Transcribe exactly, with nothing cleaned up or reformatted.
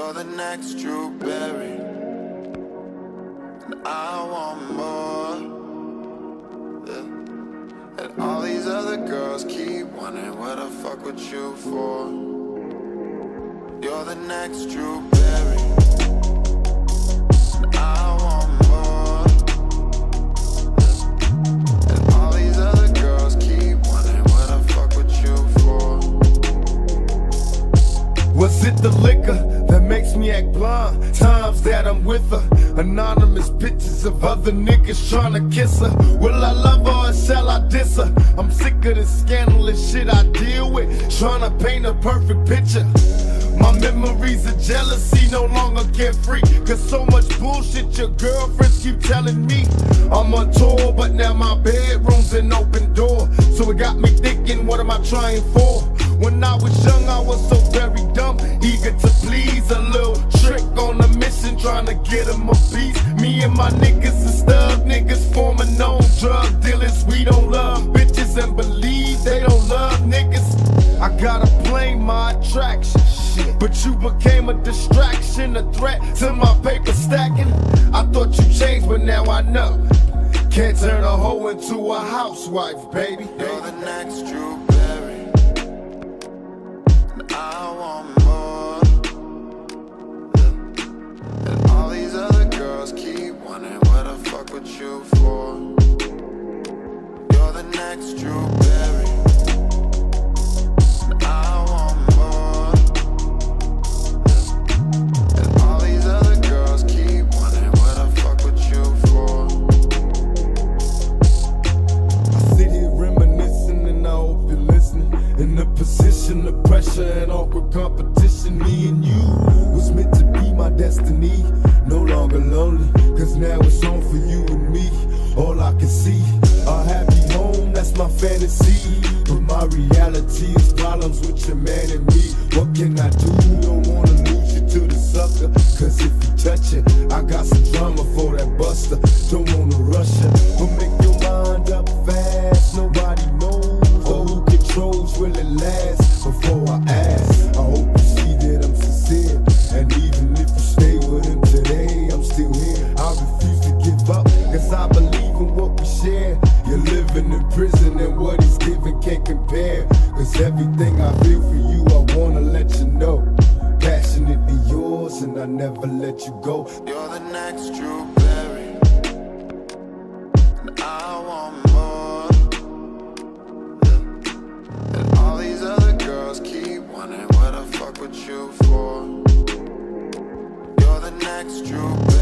You're the next Drew Barry, and I want more, yeah. And all these other girls keep wondering what I fuck with you for. You're the next Drew Barry, and I want more, yeah. And all these other girls keep wondering what I fuck with you for. Was it the liquor that makes me act blind? Times that I'm with her, anonymous pictures of other niggas trying to kiss her. Will I love her or shall I diss her? I'm sick of this scandalous shit I deal with, trying to paint a perfect picture. My memories of jealousy no longer carefree, cause so much bullshit your girlfriends keep telling me. I'm on tour, but now my bedroom's an open door, so it got me thinking, what am I trying for? When I was young, I was so very dumb, eager to please, a little trick on a mission, trying to get him a piece. Me and my niggas is thug niggas, forming known drug dealers. We don't love bitches and believe they don't love niggas. I gotta blame my attraction, shit, but you became a distraction, a threat to my paper stacking. I thought you changed, but now I know, can't turn a hoe into a housewife, baby. You're the next Drew Barry, I want more, yeah. And all these other girls keep wondering what I fuck with you for. You're the next Drew Barry, and I want more, yeah. And all these other girls keep wondering what I fuck with you for. I sit here reminiscing and I hope you're listening. In the position of pressure and awkward competition, me and you was meant to be my destiny. No longer lonely, cause now it's on for you and me. All I can see, a happy home, that's my fantasy. But my reality is problems with your man and me. What can I do? Don't wanna lose you to the sucker, cause if you touch it, I got some drama for that buster. Don't wanna rush it, but make your mind up fast. Nobody knows who controls will it last. Before I ask, I hope you see that I'm sincere, and even if you stay with him today, I'm still here. I refuse to give up, cause I believe in what we share. You're living in prison and what he's giving can't compare, cause everything I feel for you, I wanna let you know. Passionately yours, and I never let you go. You're the next Drew Barry, and I want more, yeah. And all these other girls keep wondering what I fuck with you for. You're the next Drew Barry.